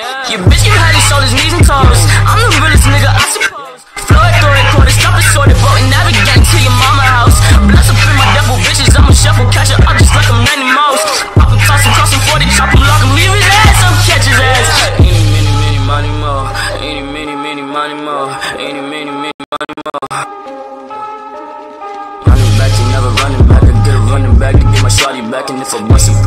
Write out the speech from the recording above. Yeah. Your bitch get high as all his knees and toes. I'm the realest nigga, I suppose. Flow it, throw it, quarter, stop it, sort it, boat, and navigate to your mama house. Bless up in my double bitches, I'ma shuffle, catch her up just like I'm 90 mouse. Pop him, toss him, cross him, 40, chop him, lock him, leave his ass, I'ma catch his ass. Any, mini, mini, money, more. Any, mini, mini, money, more. Any, mini, mini, money, more. Running back, you never running back. I get a running back to get my shawty back, and if I bust it.